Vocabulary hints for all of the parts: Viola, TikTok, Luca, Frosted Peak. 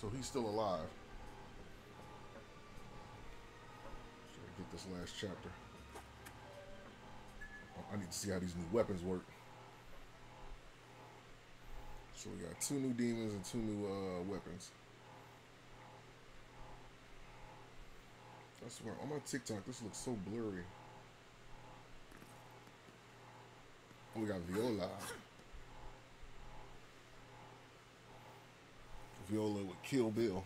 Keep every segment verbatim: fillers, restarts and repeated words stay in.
So he's still alive. Try to get this last chapter. Oh, I need to see how these new weapons work. So we got two new demons and two new uh, weapons. That's where on my TikTok this looks so blurry. We got Viola. Viola with Kill Bill.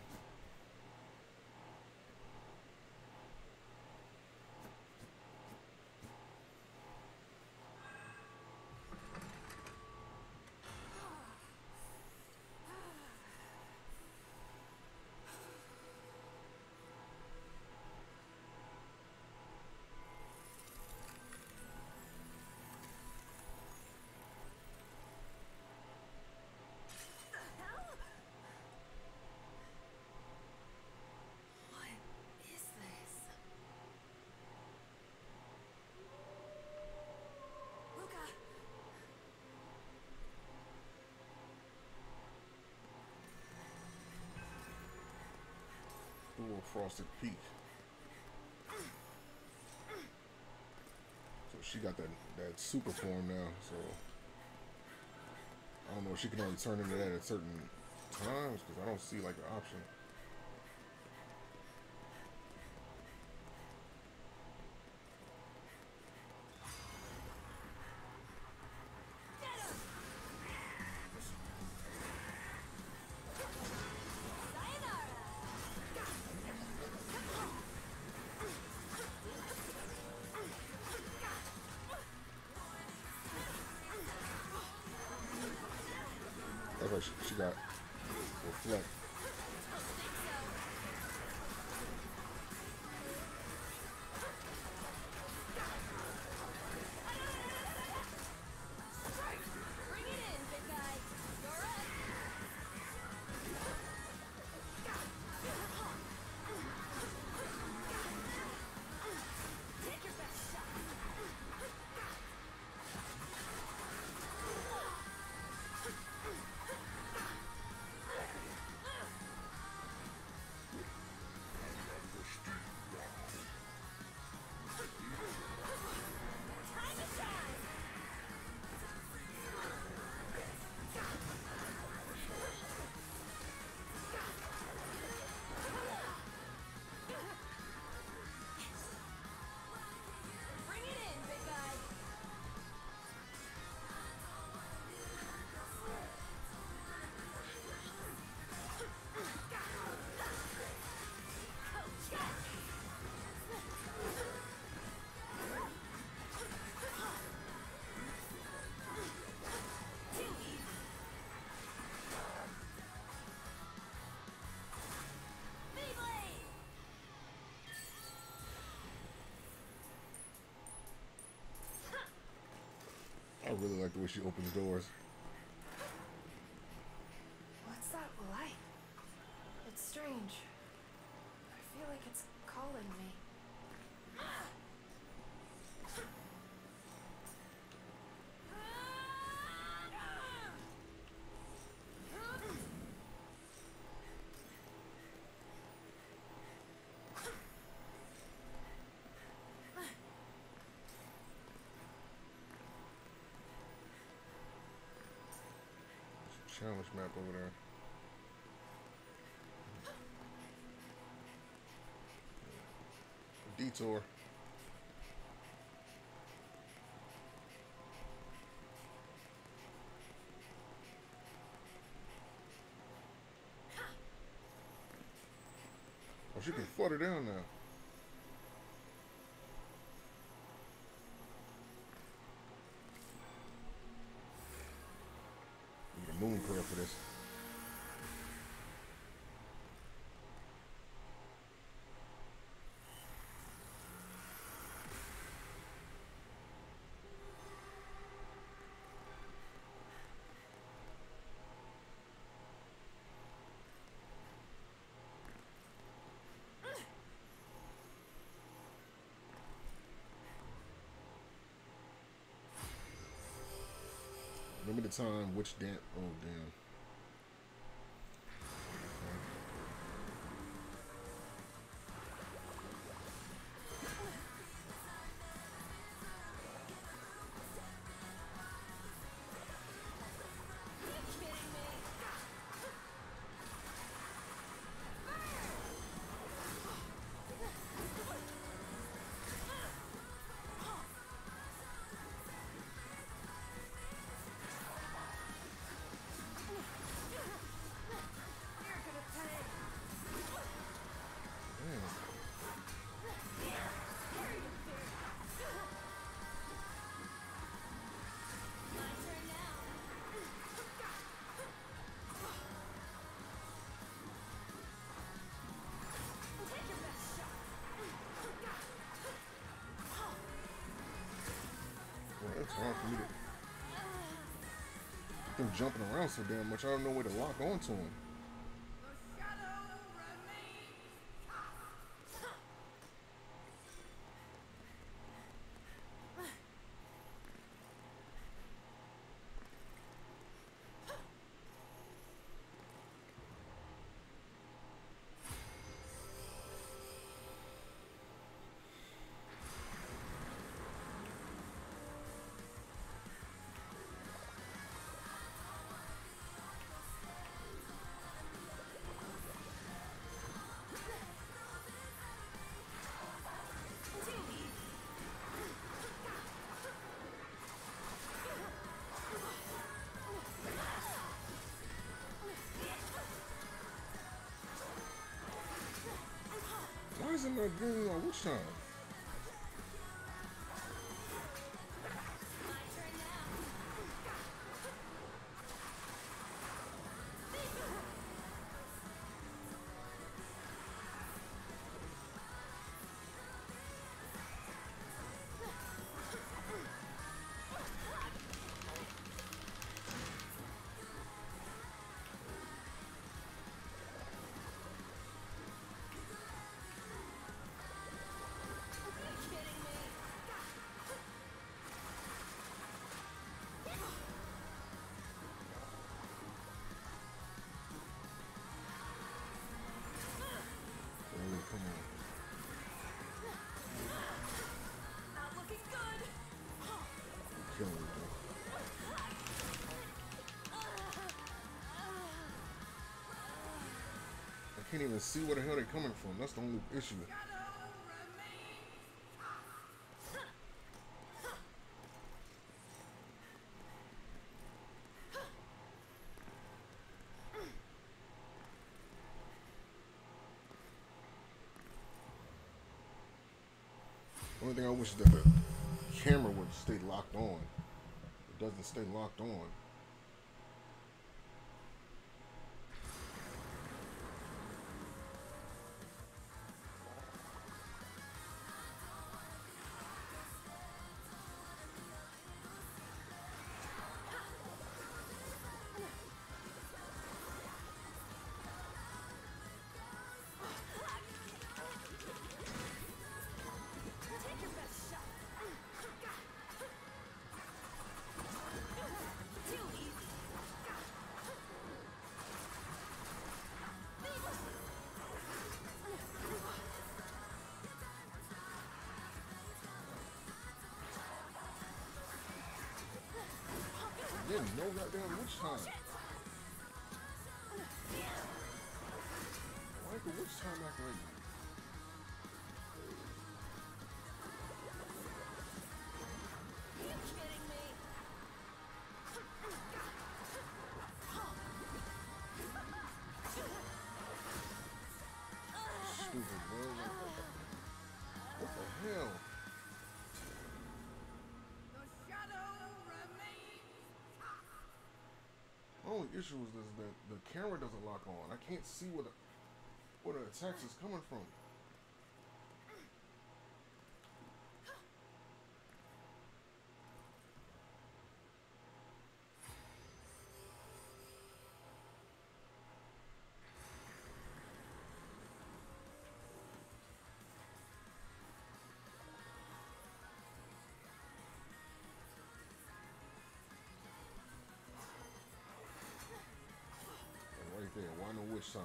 Frosted Peak. So she got that that super form now. So I don't know if she can only turn into that at certain times because I don't see like an option. She got reflect. I really like the way she opens doors. What's that light? It's strange. I feel like it's calling me. Challenge map over there. Detour. Oh, she can flutter down now. Moon prayer for this. Remember the time, which damn, oh damn. him jumping around so damn much. I don't know where to lock onto him. Isn't that good? Like, which time? I can't even see where the hell they're coming from. That's the only issue. Only thing I wish is that the camera would stay locked on. It doesn't stay locked on. I didn't know that damn witch time. Why the witch time like right now? Issue is this, that the camera doesn't lock on. I can't see where the where the attacks is coming from. There, why no wish sign?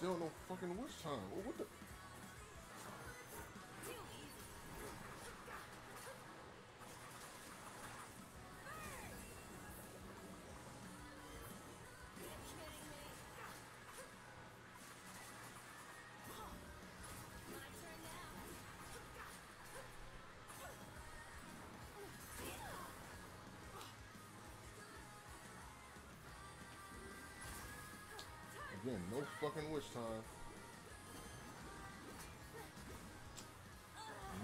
Still no fucking witch time. What the? Again, no fucking wish time.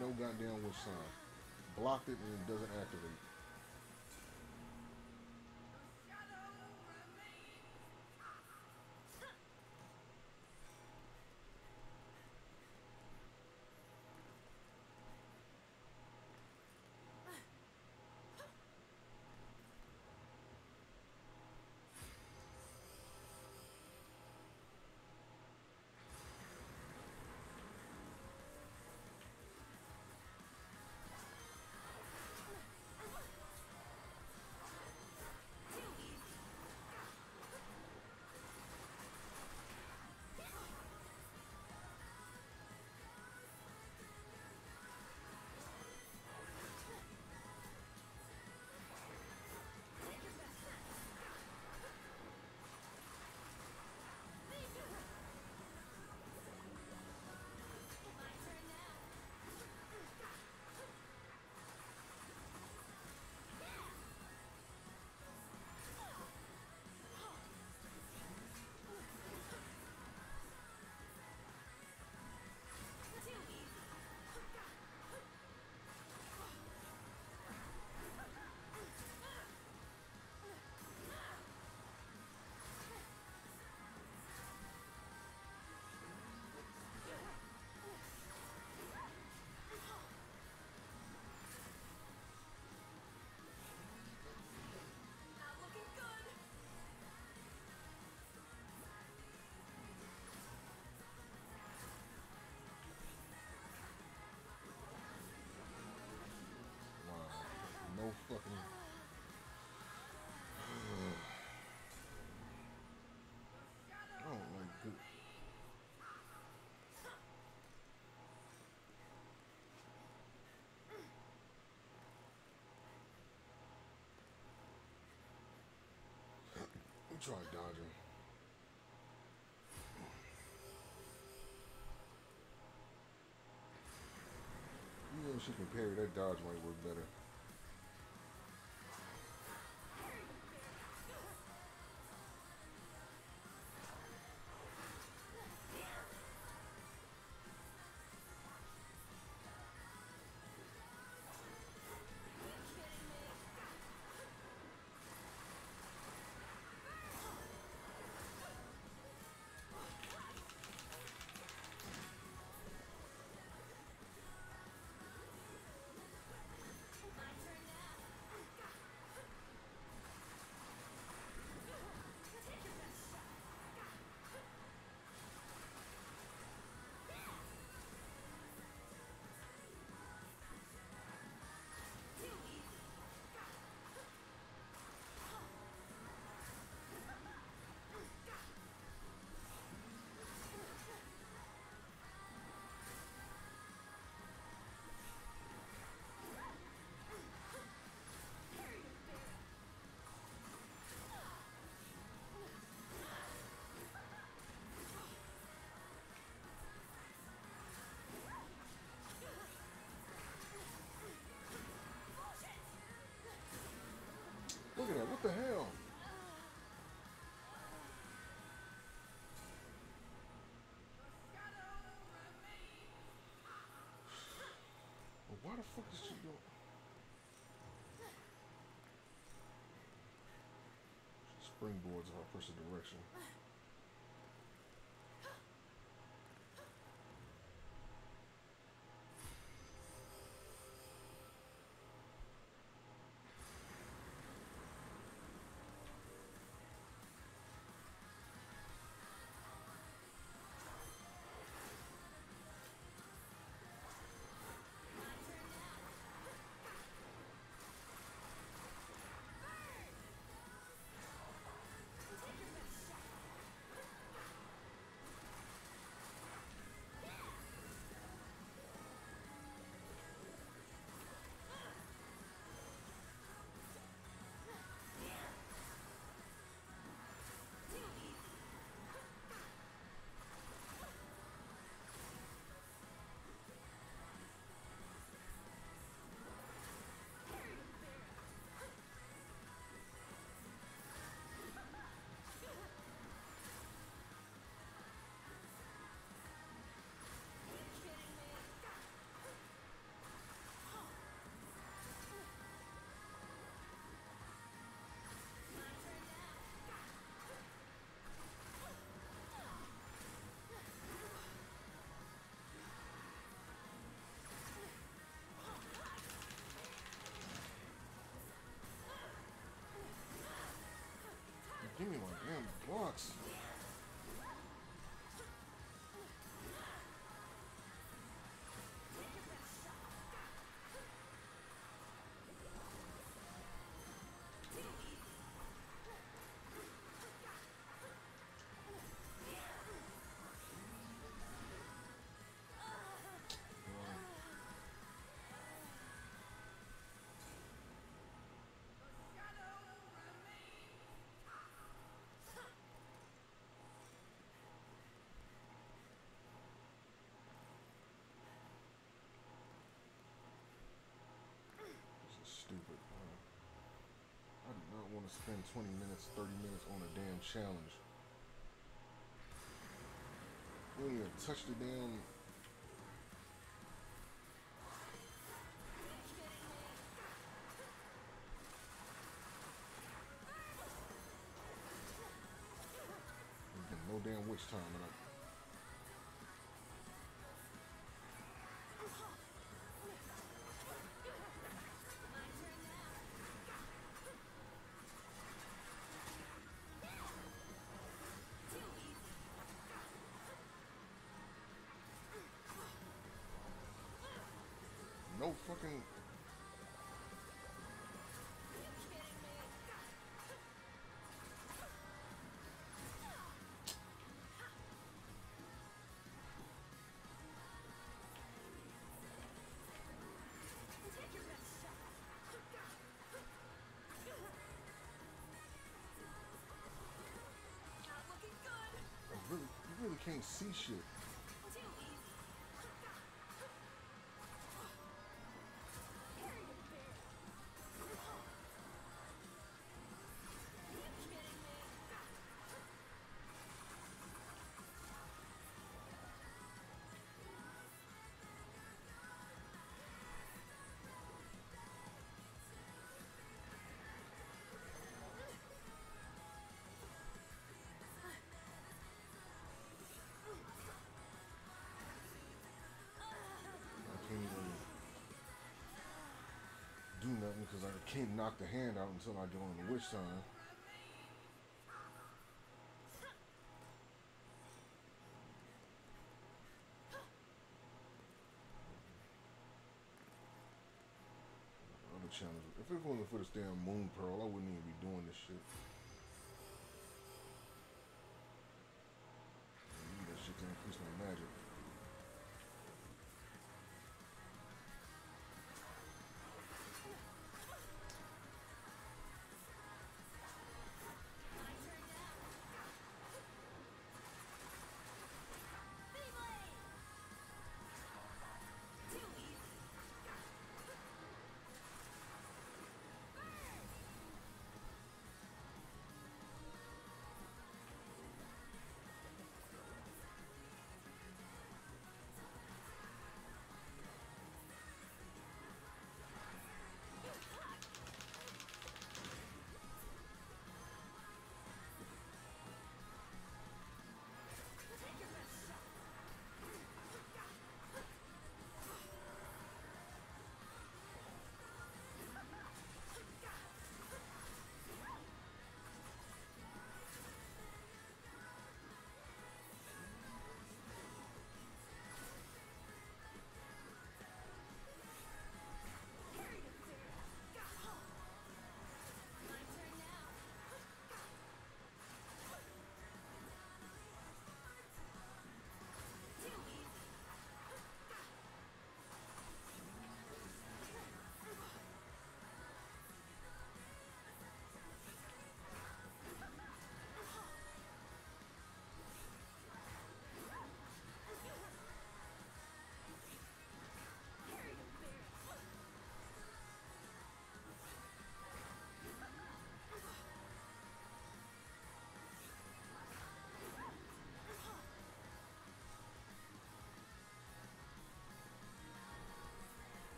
No goddamn wish time. Blocked it and it doesn't activate. No fucking. I don't like good. I'm trying dodging. Even if she can parry, that dodge might work better. Look at that, what the hell? Well, why the fuck is she going? She springboards in her opposite direction. Give me my damn box. Stupid. I do not want to spend twenty minutes, thirty minutes on a damn challenge. We don't even touch the damn. There's been no damn witch time in it. No fucking. I really, you really can't see shit. Do nothing because I can't knock the hand out until I do on the witch sign. Other challenge. If it wasn't for this damn moon pearl, I wouldn't even be doing this shit. I need that shit to increase my magic.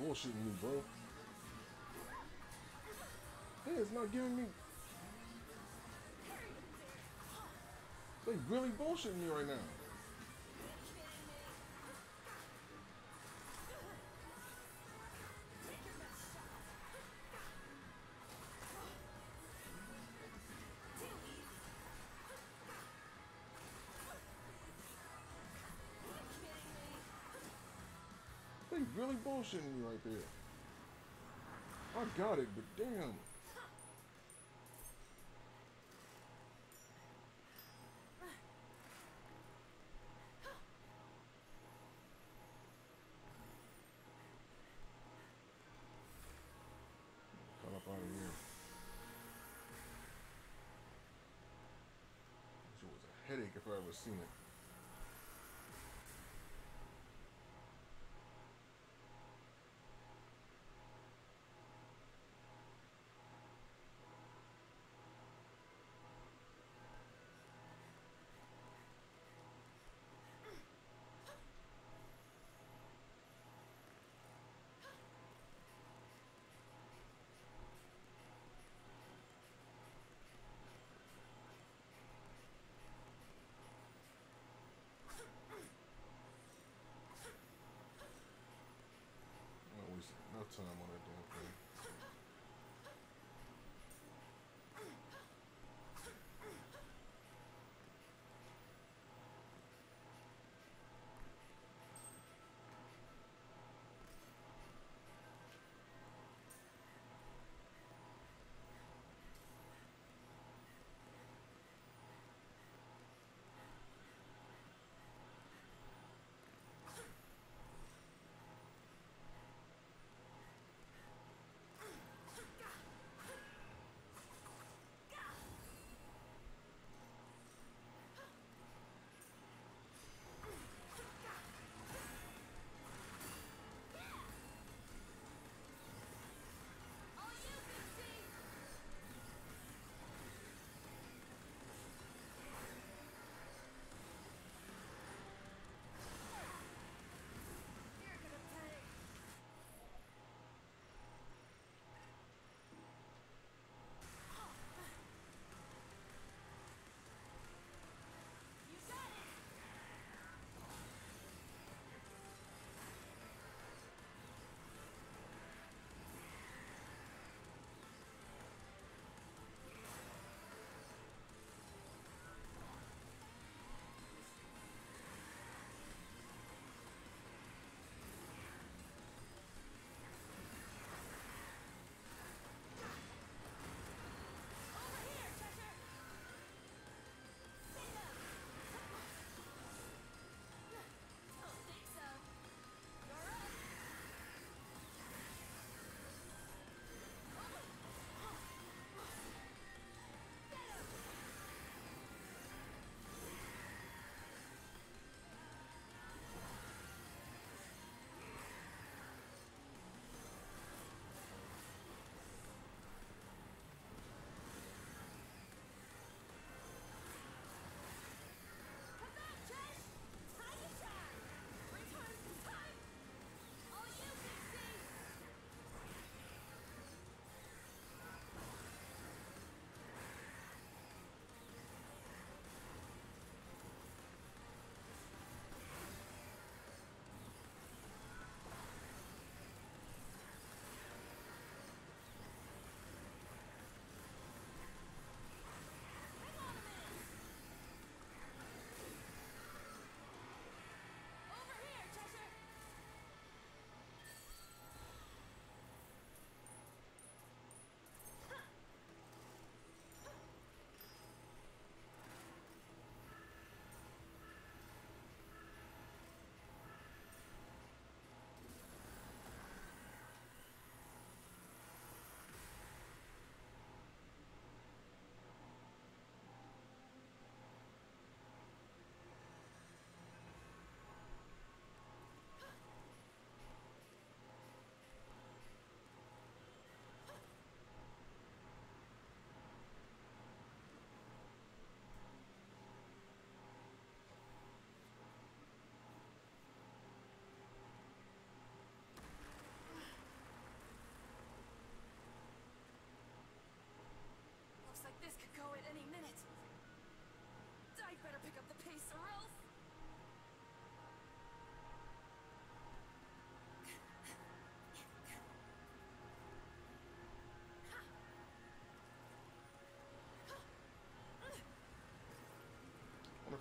Bullshitting me, bro. Hey, it's not giving me. They really bullshitting me right now. They really bullshitting me right there. I got it, but damn. Got up out of here. This was a headache if I ever seen it. No time on that damn thing.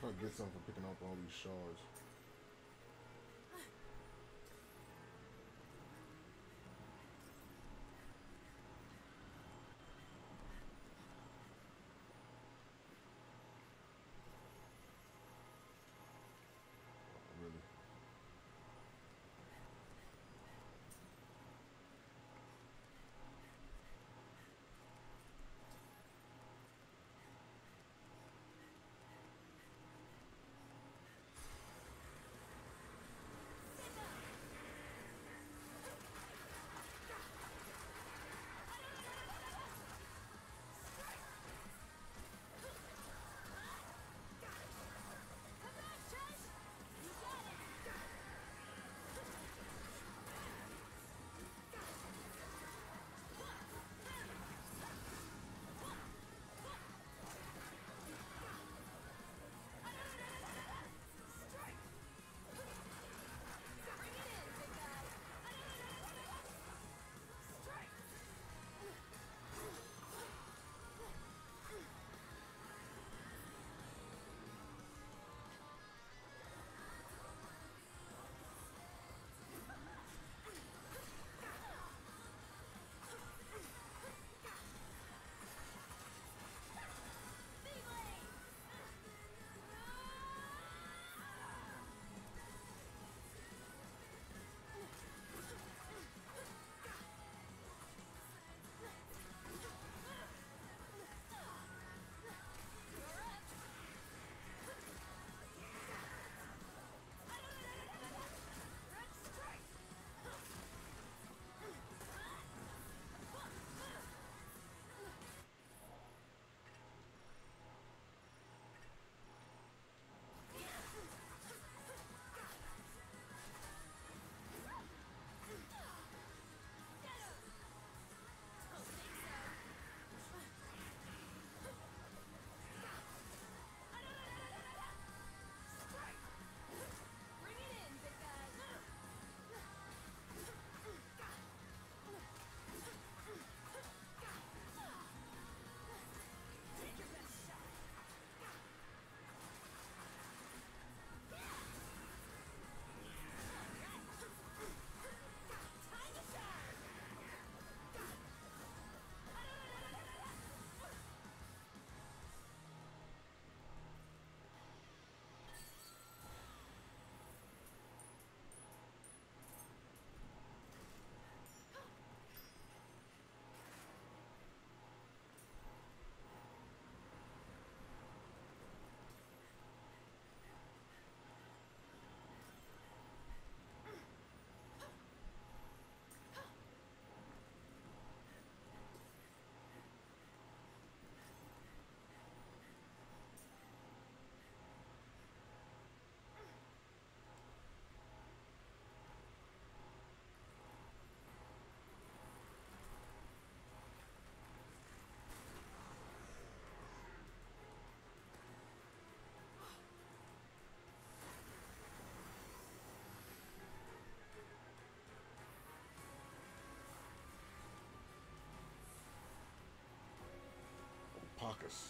probably get something for picking up all these shards. Pockets.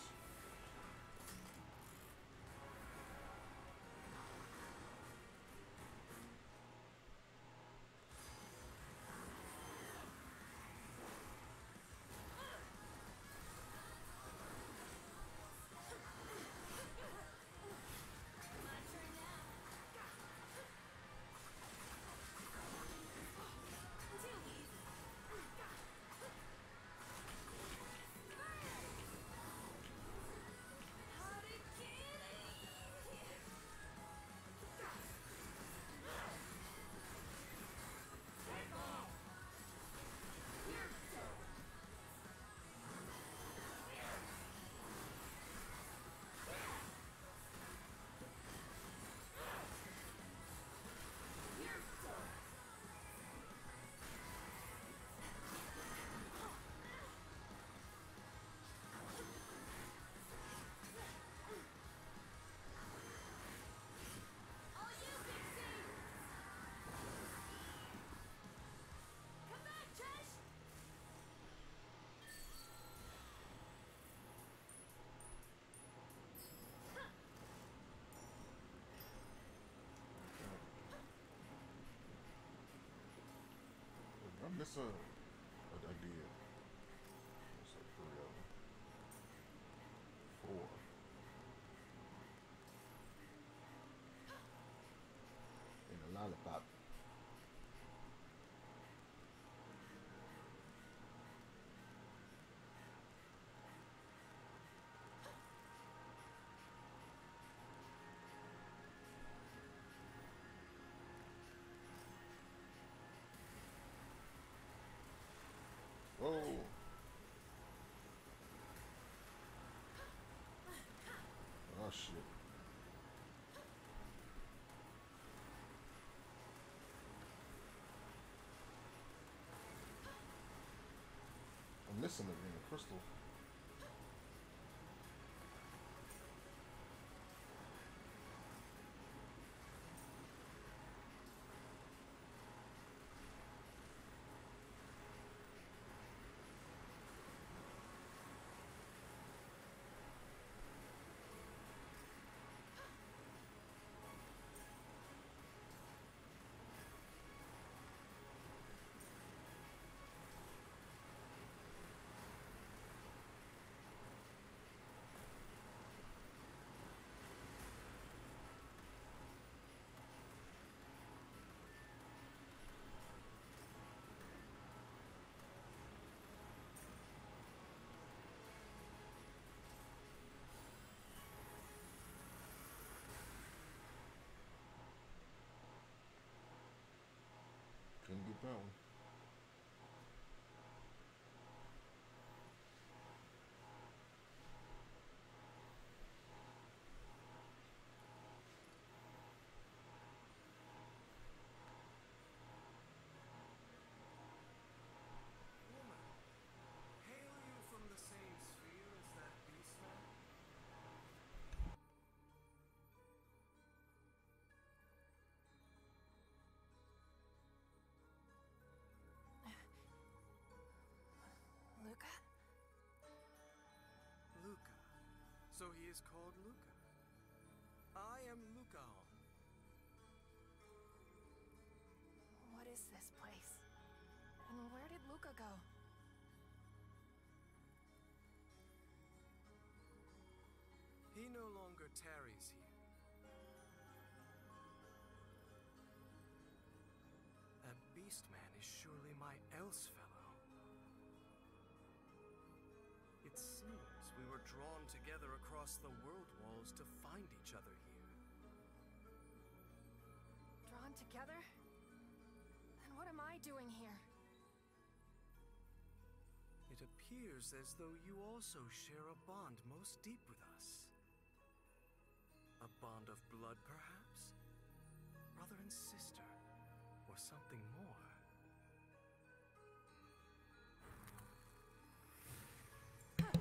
this a... I, I did. That's like three of them. Four. And a lollipop. Whoa! Oh shit. I'm missing it in the crystal. Couldn't get that one. Woman, hail you from the same sphere as that beast man? Luca? Luca. So he is called Luca. I am Luca. What is this place? And where did Luca go? He no longer tarries here. That beast man is surely my Elsefellow. It seems we were drawn together across the world walls to find each other here. Drawn together? Then what am I doing here? It appears as though you also share a bond most deep with us. A bond of blood, perhaps? Brother and sister, or something more.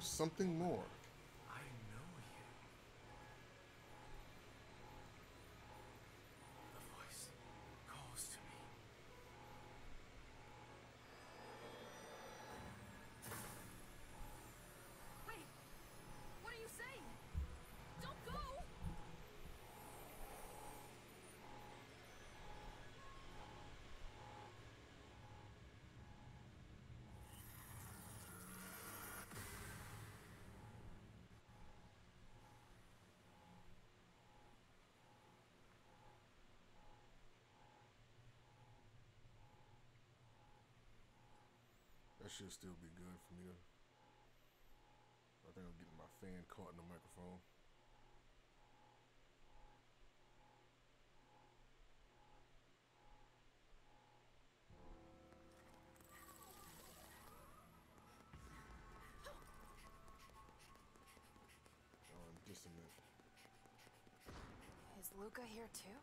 Something more. I know you. The voice calls to me. Wait, what are you saying? Don't go. That should still be good from here. I think I'm getting my fan caught in the microphone. Oh, I'm just a minute. Is Luca here too?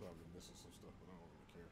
Probably missing some stuff, but I don't really care.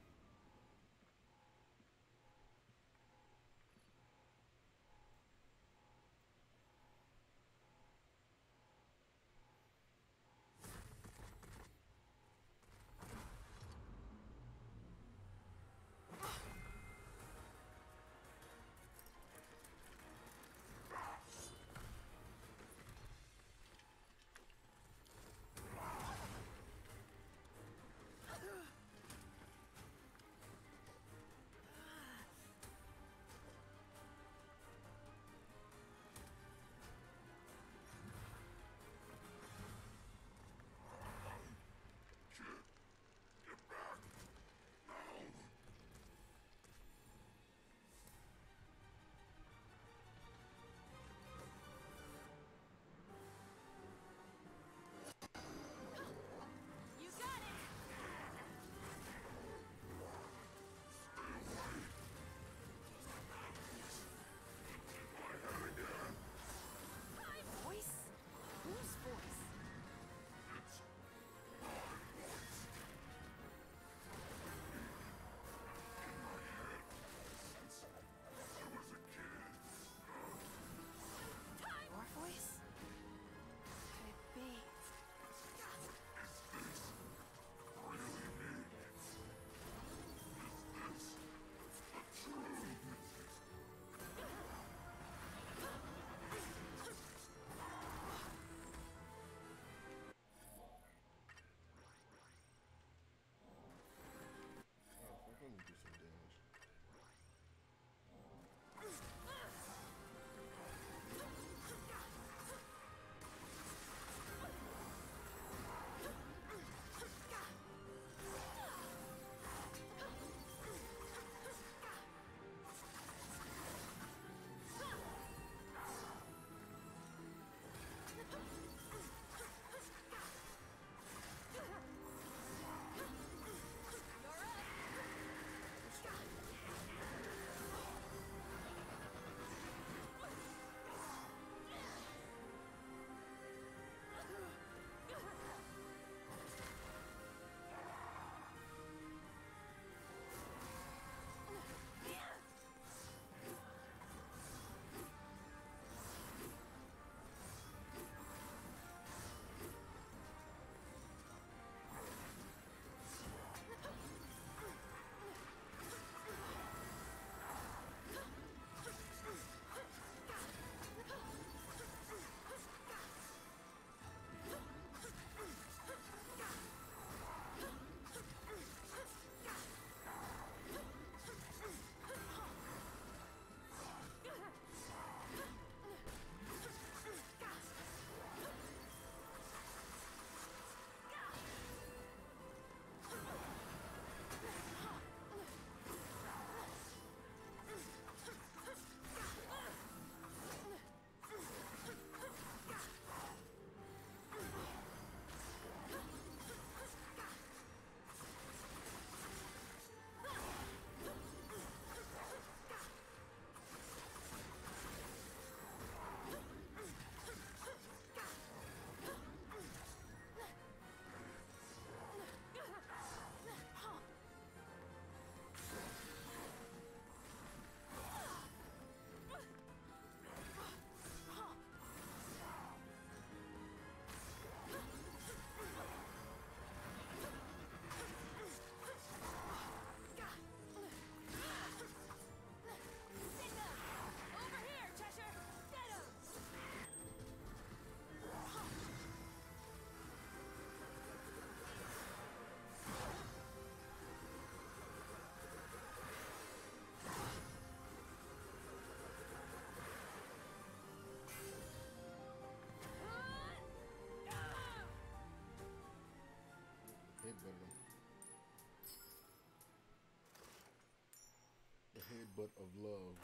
but of love.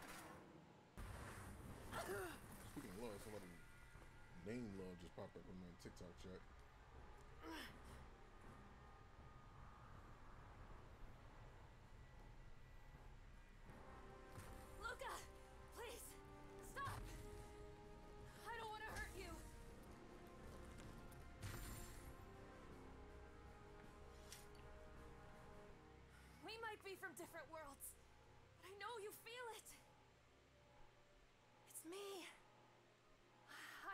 Speaking of love, somebody named Love just popped up in my TikTok chat. Luca, please stop. I don't want to hurt you. We might be from different worlds, but I know you feel it. It's me.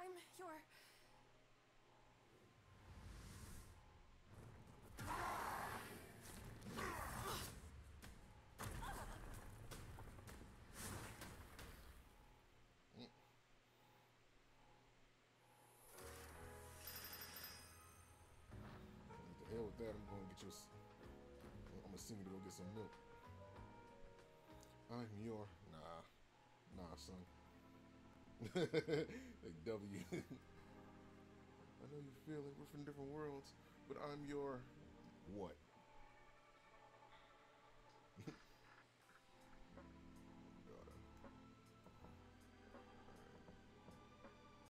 I'm your... That, I'm gonna get you. I'm gonna see me to go get some milk. I'm your nah, nah, son. Like W. I know you feel it. We're from different worlds, but I'm your what?